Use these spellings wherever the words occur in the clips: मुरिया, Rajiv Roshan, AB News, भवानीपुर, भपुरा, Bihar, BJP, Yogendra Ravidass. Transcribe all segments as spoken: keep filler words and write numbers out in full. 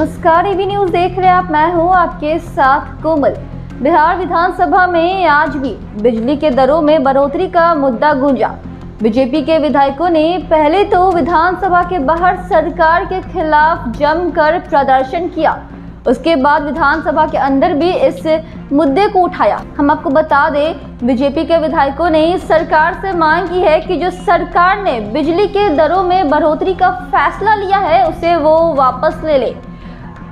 नमस्कार, AB news देख रहे हैं आप। मैं हूं आपके साथ कोमल। बिहार विधानसभा में आज भी बिजली के दरों में बढ़ोतरी का मुद्दा गूंजा। बीजेपी के विधायकों ने पहले तो विधानसभा के बाहर सरकार के खिलाफ जमकर प्रदर्शन किया, उसके बाद विधानसभा के अंदर भी इस मुद्दे को उठाया। हम आपको बता दें, बीजेपी के विधायकों ने सरकार से मांग की है कि जो सरकार ने बिजली के दरों में बढ़ोतरी का फैसला लिया है उसे वो वापस ले ले।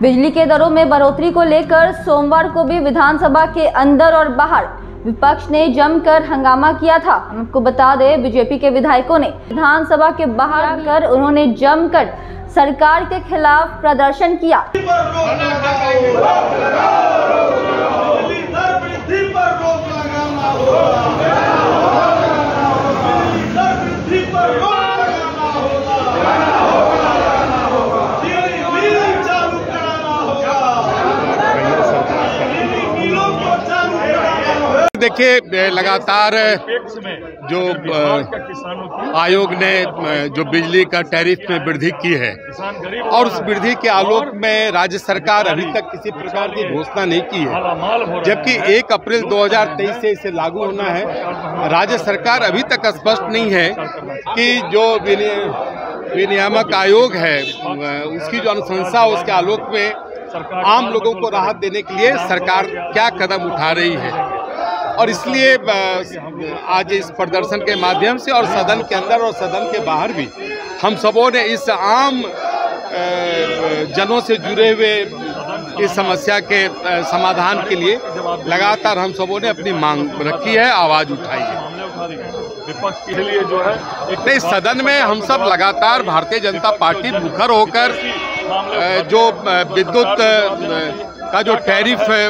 बिजली के दरों में बढ़ोतरी को लेकर सोमवार को भी विधानसभा के अंदर और बाहर विपक्ष ने जमकर हंगामा किया था। हम आपको बता दें, बीजेपी के विधायकों ने विधानसभा के बाहर आकर उन्होंने जमकर सरकार के खिलाफ प्रदर्शन किया। देखिए, लगातार जो आयोग ने जो बिजली का टैरिफ में वृद्धि की है और उस वृद्धि के आलोक में राज्य सरकार अभी तक किसी प्रकार की घोषणा नहीं की है, जबकि एक अप्रैल दो हज़ार तेईस से इसे लागू होना है। राज्य सरकार अभी तक स्पष्ट नहीं है कि जो विनियामक आयोग है उसकी जो अनुशंसा उसके आलोक में आम लोगों को राहत देने के लिए सरकार क्या कदम उठा रही है, और इसलिए आज इस प्रदर्शन के माध्यम से और सदन के अंदर और सदन के बाहर भी हम सबों ने इस आम जनों से जुड़े हुए इस समस्या के समाधान के लिए लगातार हम सबों ने अपनी मांग रखी है, आवाज़ उठाई है। विपक्ष के लिए जो है नहीं, सदन में हम सब लगातार भारतीय जनता पार्टी मुखर होकर जो विद्युत का जो टैरिफ में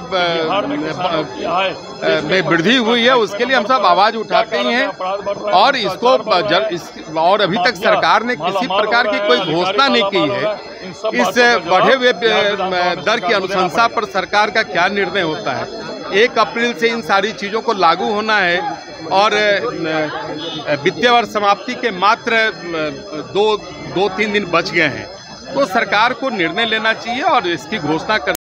वृद्धि हुई है उसके लिए हम सब आवाज़ उठाते ही हैं, और इसको इस, और अभी तक सरकार ने किसी प्रकार की कोई घोषणा नहीं की है। इस बढ़े हुए दर की अनुशंसा पर सरकार का क्या निर्णय होता है? एक अप्रैल से इन सारी चीज़ों को लागू होना है और वित्तीय वर्ष समाप्ति के मात्र दो दो तीन दिन बच गए हैं, तो सरकार को निर्णय लेना चाहिए और इसकी घोषणा कर